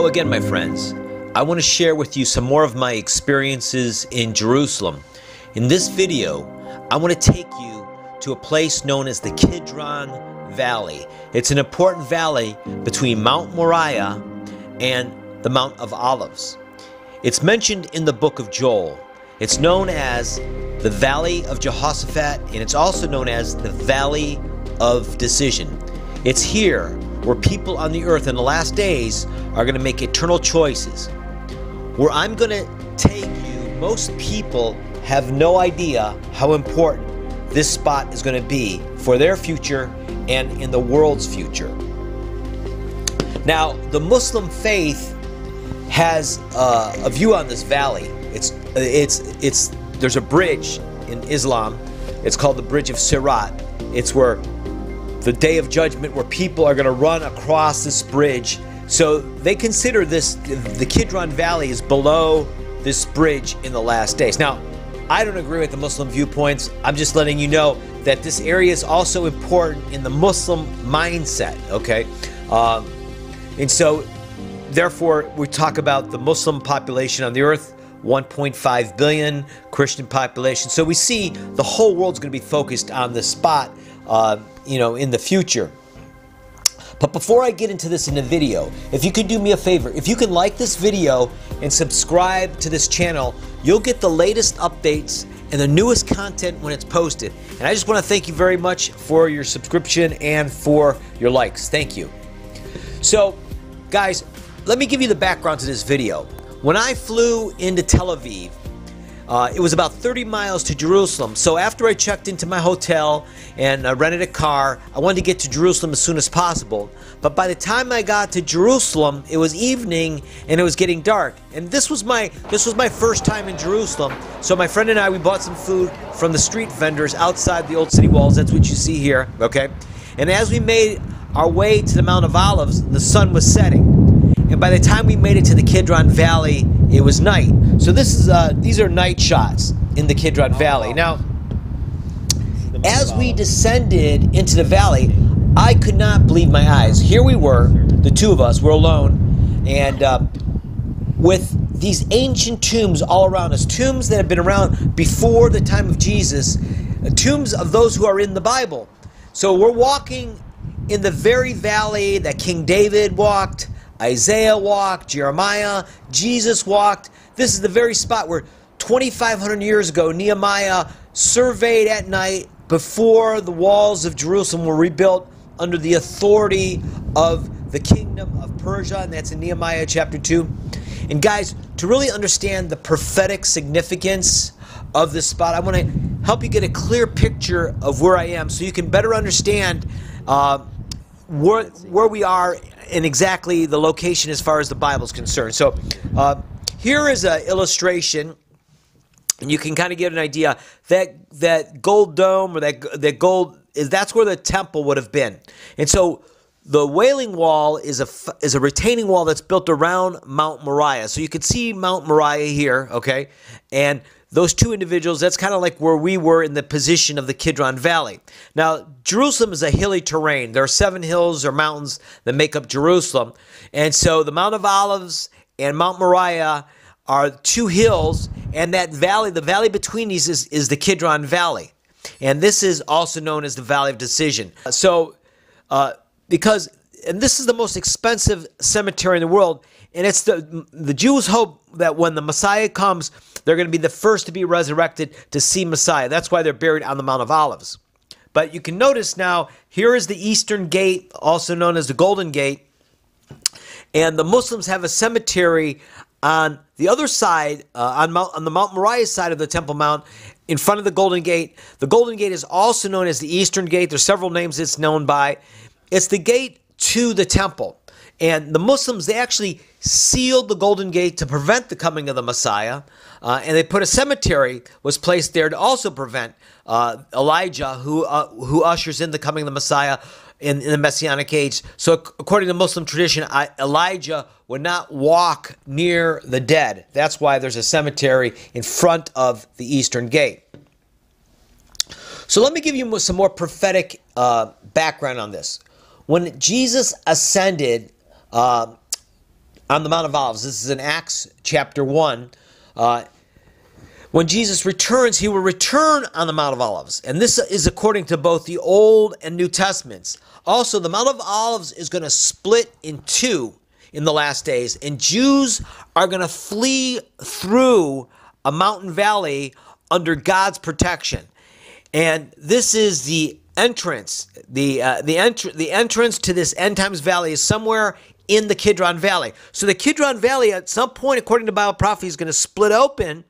Hello again, my friends. I want to share with you some more of my experiences in Jerusalem. In this video, I want to take you to a place known as the Kidron Valley. It's an important valley between Mount Moriah and the Mount of Olives. It's mentioned in the book of Joel. It's known as the Valley of Jehoshaphat, and it's also known as the Valley of Decision. It's here where people on the earth in the last days are going to make eternal choices. Where I'm going to take you, most people have no idea how important this spot is going to be for their future and in the world's future. Now, the Muslim faith has a view on this valley. There's a bridge in Islam. It's called the Bridge of Sirat. It's where the Day of Judgment, where people are going to run across this bridge. So they consider this, the Kidron Valley is below this bridge in the last days. Now, I don't agree with the Muslim viewpoints. I'm just letting you know that this area is also important in the Muslim mindset, okay? And so, therefore, we talk about the Muslim population on the earth, 1.5 billion, Christian population. So we see the whole world's going to be focused on this spot, in the future. But before I get into this in the video, if you could do me a favor, if you can like this video and subscribe to this channel, you'll get the latest updates and the newest content when it's posted. And I just want to thank you very much for your subscription and for your likes. Thank you. So, guys, let me give you the background to this video. When I flew into Tel Aviv, it was about 30 miles to Jerusalem. So after I checked into my hotel and rented a car, I wanted to get to Jerusalem as soon as possible. But by the time I got to Jerusalem, it was evening and it was getting dark. And this was my first time in Jerusalem. So my friend and I, we bought some food from the street vendors outside the old city walls. That's what you see here, okay? And as we made our way to the Mount of Olives, the sun was setting. And by the time we made it to the Kidron Valley, it was night. So this is these are night shots in the Kidron Valley. Now, as we descended into the valley, I could not believe my eyes. Here we were, the two of us, we're alone, and with these ancient tombs all around us, tombs that have been around before the time of Jesus, tombs of those who are in the Bible. So we're walking in the very valley that King David walked, Isaiah walked, Jeremiah, Jesus walked. This is the very spot where 2,500 years ago, Nehemiah surveyed at night before the walls of Jerusalem were rebuilt under the authority of the kingdom of Persia, and that's in Nehemiah chapter 2. And guys, to really understand the prophetic significance of this spot, I want to help you get a clear picture of where I am so you can better understand where we are and exactly the location as far as the Bible is concerned. So here is an illustration, and you can kind of get an idea that gold dome or that gold is, that's where the temple would have been. And so the Wailing Wall is a retaining wall that's built around Mount Moriah. So you can see Mount Moriah here, okay, and those two individuals, that's kind of like where we were in the position of the Kidron Valley. Now, Jerusalem is a hilly terrain. There are 7 hills or mountains that make up Jerusalem. And so the Mount of Olives and Mount Moriah are 2 hills. And that valley, the valley between these is the Kidron Valley. And this is also known as the Valley of Decision. So, and this is the most expensive cemetery in the world. And it's the Jews hope that when the Messiah comes, they're going to be the first to be resurrected to see Messiah. That's why they're buried on the Mount of Olives. But you can notice now, here is the Eastern Gate, also known as the Golden Gate. And the Muslims have a cemetery on the other side, on the Mount Moriah side of the Temple Mount, in front of the Golden Gate. The Golden Gate is also known as the Eastern Gate. There's several names it's known by. It's the gate to the temple. And the Muslims, they actually sealed the Golden Gate to prevent the coming of the Messiah. And they put a cemetery, was placed there to also prevent Elijah, who ushers in the coming of the Messiah in the Messianic age. So according to Muslim tradition, Elijah would not walk near the dead. That's why there's a cemetery in front of the Eastern Gate. So let me give you some more prophetic background on this. When Jesus ascended on the Mount of Olives. This is in Acts chapter 1. When Jesus returns, he will return on the Mount of Olives. And this is according to both the Old and New Testaments. Also, the Mount of Olives is going to split in two in the last days. And Jews are going to flee through a mountain valley under God's protection. And this is the entrance. The entrance to this end times valley is somewhere in the Kidron Valley. So the Kidron Valley at some point, according to Bible prophecy, is going to split open,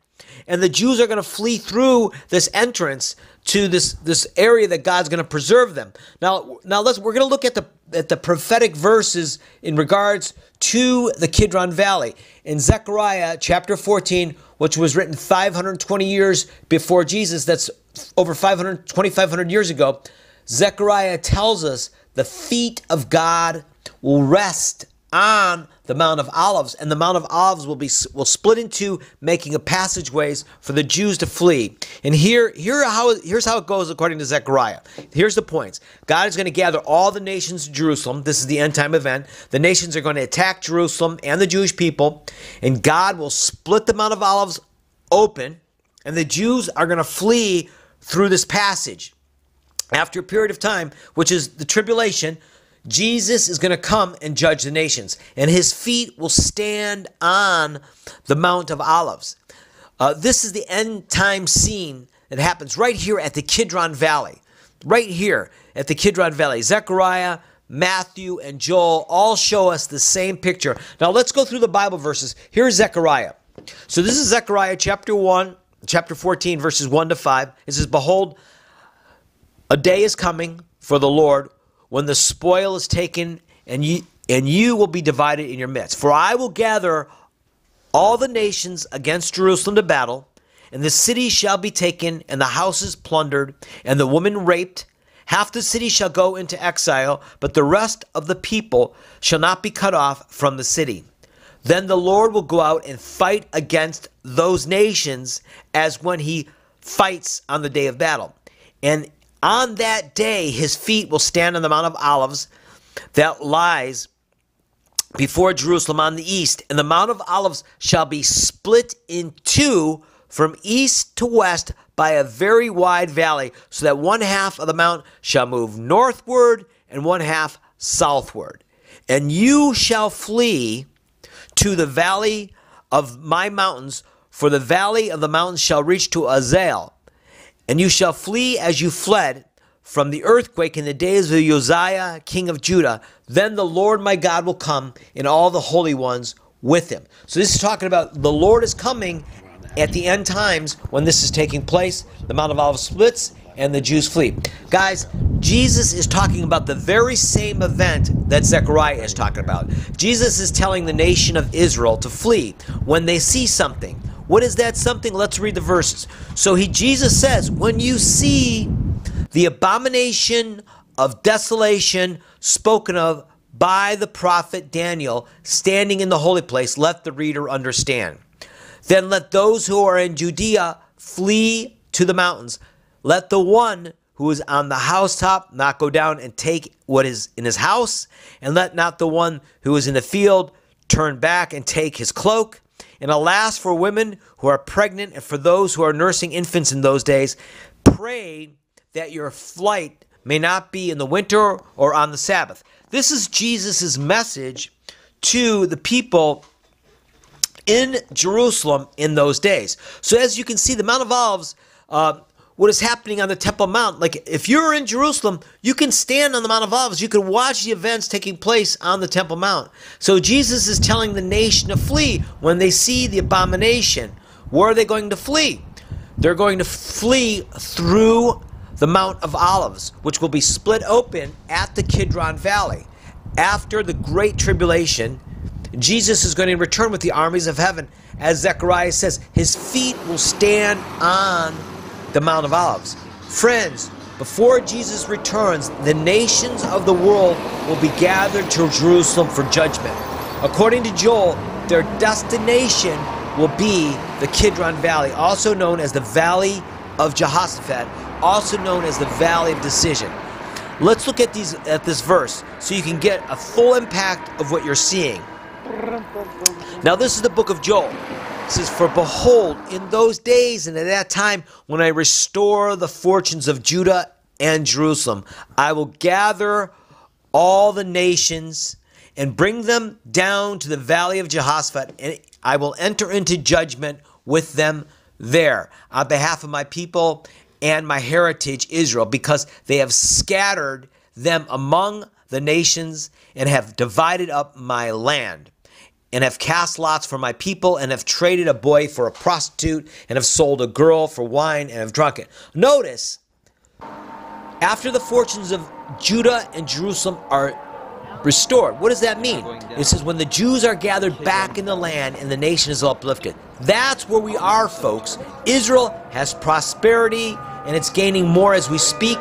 and the Jews are going to flee through this entrance to this area that God's going to preserve them. Now we're going to look at the prophetic verses in regards to the Kidron Valley. In Zechariah chapter 14, which was written 520 years before Jesus, that's over 2,500 years ago, Zechariah tells us the feet of God will rest on the Mount of Olives, and the Mount of Olives will split in two, making a passageways for the Jews to flee. And here's how it goes according to Zechariah. Here's the points. God is going to gather all the nations to Jerusalem. This is the end time event. The nations are going to attack Jerusalem and the Jewish people, and God will split the Mount of Olives open, and the Jews are going to flee through this passage. After a period of time, which is the tribulation, Jesus is going to come and judge the nations, and his feet will stand on the Mount of Olives. This is the end time scene that happens right here at the Kidron Valley. Right here at the Kidron Valley. Zechariah, Matthew, and Joel all show us the same picture. Now let's go through the Bible verses. Here's Zechariah. So this is Zechariah chapter 1, chapter 14, verses 1 to 5. It says, "Behold, a day is coming for the Lord, when the spoil is taken, and you will be divided in your midst. For I will gather all the nations against Jerusalem to battle, and the city shall be taken, and the houses plundered, and the woman raped. Half the city shall go into exile, but the rest of the people shall not be cut off from the city. Then the Lord will go out and fight against those nations as when he fights on the day of battle. And on that day, his feet will stand on the Mount of Olives that lies before Jerusalem on the east. And the Mount of Olives shall be split in two from east to west by a very wide valley, so that one half of the mount shall move northward and one half southward. And you shall flee to the valley of my mountains, for the valley of the mountains shall reach to Uzziah. And you shall flee as you fled from the earthquake in the days of Uzziah, king of Judah. Then the Lord my God will come, and all the holy ones with him." So this is talking about the Lord is coming at the end times when this is taking place. The Mount of Olives splits and the Jews flee. Guys, Jesus is talking about the very same event that Zechariah is talking about. Jesus is telling the nation of Israel to flee when they see something. What is that something? Let's read the verses. So Jesus says, "When you see the abomination of desolation spoken of by the prophet Daniel standing in the holy place, let the reader understand. Then let those who are in Judea flee to the mountains. Let the one who is on the housetop not go down and take what is in his house, and let not the one who is in the field turn back and take his cloak. And alas for women who are pregnant and for those who are nursing infants in those days, pray that your flight may not be in the winter or on the Sabbath." This is Jesus' message to the people in Jerusalem in those days. So as you can see, the Mount of Olives, what is happening on the Temple Mount, like if you're in Jerusalem, you can stand on the Mount of Olives. You can watch the events taking place on the Temple Mount. So Jesus is telling the nation to flee when they see the abomination. Where are they going to flee? They're going to flee through the Mount of Olives, which will be split open at the Kidron Valley. After the Great Tribulation, Jesus is going to return with the armies of heaven. As Zechariah says, his feet will stand on the Mount of Olives. Friends, before Jesus returns, the nations of the world will be gathered to Jerusalem for judgment. According to Joel, their destination will be the Kidron Valley, also known as the Valley of Jehoshaphat, also known as the Valley of Decision. Let's look at this verse so you can get a full impact of what you're seeing. Now this is the book of Joel. It says, "For behold, in those days and at that time, when I restore the fortunes of Judah and Jerusalem, I will gather all the nations and bring them down to the Valley of Jehoshaphat, and I will enter into judgment with them there on behalf of my people and my heritage Israel, because they have scattered them among the nations and have divided up my land and have cast lots for my people and have traded a boy for a prostitute and have sold a girl for wine and have drunk it." Notice, after the fortunes of Judah and Jerusalem are restored, what does that mean? It says when the Jews are gathered back in the land and the nation is uplifted. That's where we are, folks. Israel has prosperity and it's gaining more as we speak.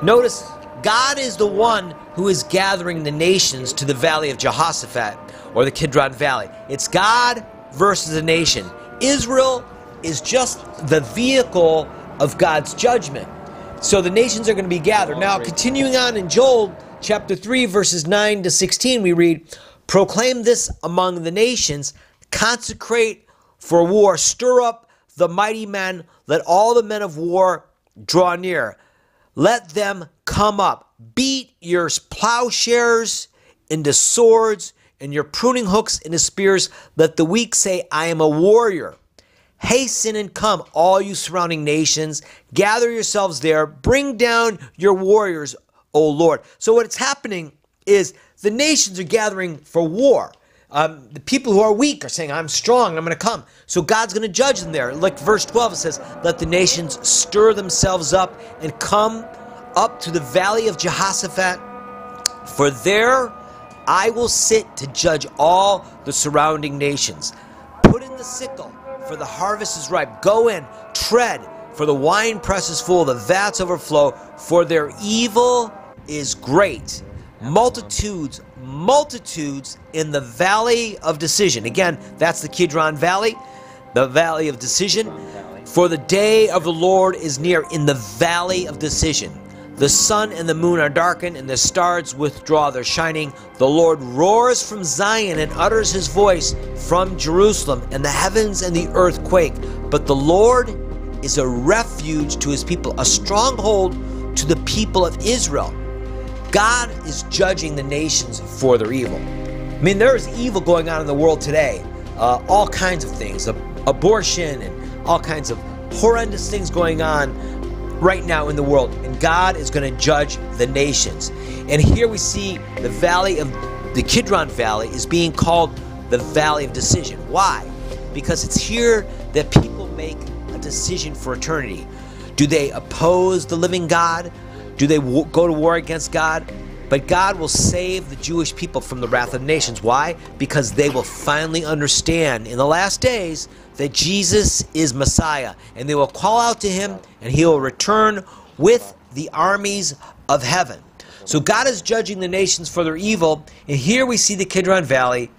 Notice, God is the one who is gathering the nations to the Valley of Jehoshaphat, or the Kidron Valley. It's God versus the nation. Israel is just the vehicle of God's judgment. So the nations are going to be gathered. Now, continuing on in Joel chapter 3, verses 9 to 16, we read, "Proclaim this among the nations, consecrate for war, stir up the mighty men, let all the men of war draw near. Let them come up, beat your plowshares into swords and your pruning hooks into spears. Let the weak say, I am a warrior. Hasten and come, all you surrounding nations. Gather yourselves there. Bring down your warriors, O Lord." So what's happening is the nations are gathering for war. The people who are weak are saying, I'm strong, I'm going to come. So God's going to judge them there. Like verse 12, it says, "Let the nations stir themselves up and come up to the Valley of Jehoshaphat, for there I will sit to judge all the surrounding nations. Put in the sickle, for the harvest is ripe. Go in, tread, for the wine press is full, the vats overflow, for their evil is great. Multitudes, multitudes in the Valley of Decision." Again, that's the Kidron Valley, the Valley of Decision. "For the day of the Lord is near in the Valley of Decision. The sun and the moon are darkened, and the stars withdraw their shining. The Lord roars from Zion and utters his voice from Jerusalem, and the heavens and the earth quake. But the Lord is a refuge to his people, a stronghold to the people of Israel." God is judging the nations for their evil. I mean, there is evil going on in the world today. All kinds of things, abortion and all kinds of horrendous things going on right now in the world, and God is going to judge the nations. And here we see the Valley of the Kidron Valley is being called the Valley of Decision. Why? Because it's here that people make a decision for eternity. Do they oppose the living God? Do they go to war against God? But God will save the Jewish people from the wrath of the nations. Why? Because they will finally understand in the last days that Jesus is Messiah, and they will call out to him, and he will return with the armies of heaven. So God is judging the nations for their evil, and here we see the Kidron Valley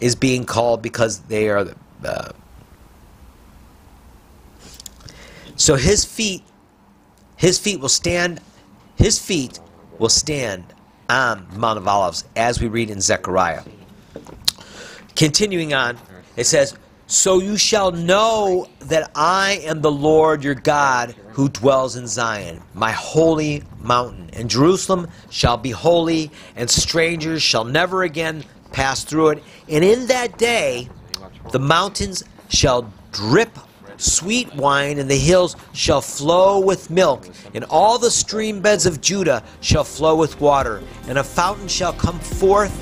is being called because they are the... So his feet will stand on the Mount of Olives, as we read in Zechariah. Continuing on, it says, "So you shall know that I am the Lord your God who dwells in Zion, my holy mountain. And Jerusalem shall be holy, and strangers shall never again pass through it. And in that day the mountains shall drip sweet wine, and the hills shall flow with milk, and all the stream beds of Judah shall flow with water, and a fountain shall come forth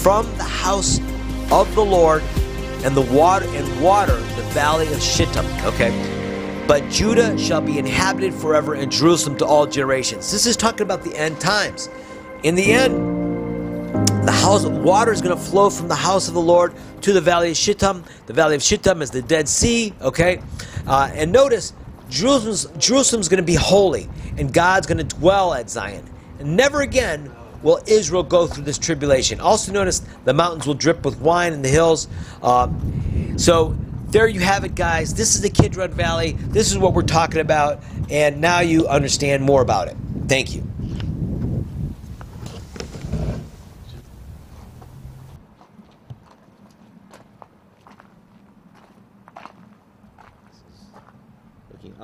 from the house of the Lord, and water the Valley of Shittim." Okay. "But Judah shall be inhabited forever, and Jerusalem to all generations." This is talking about the end times. In the end, the house of water is going to flow from the house of the Lord to the Valley of Shittim. The Valley of Shittim is the Dead Sea, okay? And notice, Jerusalem's going to be holy, and God's going to dwell at Zion. And never again will Israel go through this tribulation. Also notice, the mountains will drip with wine and the hills. So there you have it, guys. This is the Kidron Valley. This is what we're talking about, and now you understand more about it. Thank you.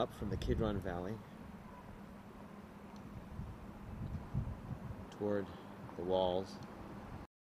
up from the Kidron Valley toward the walls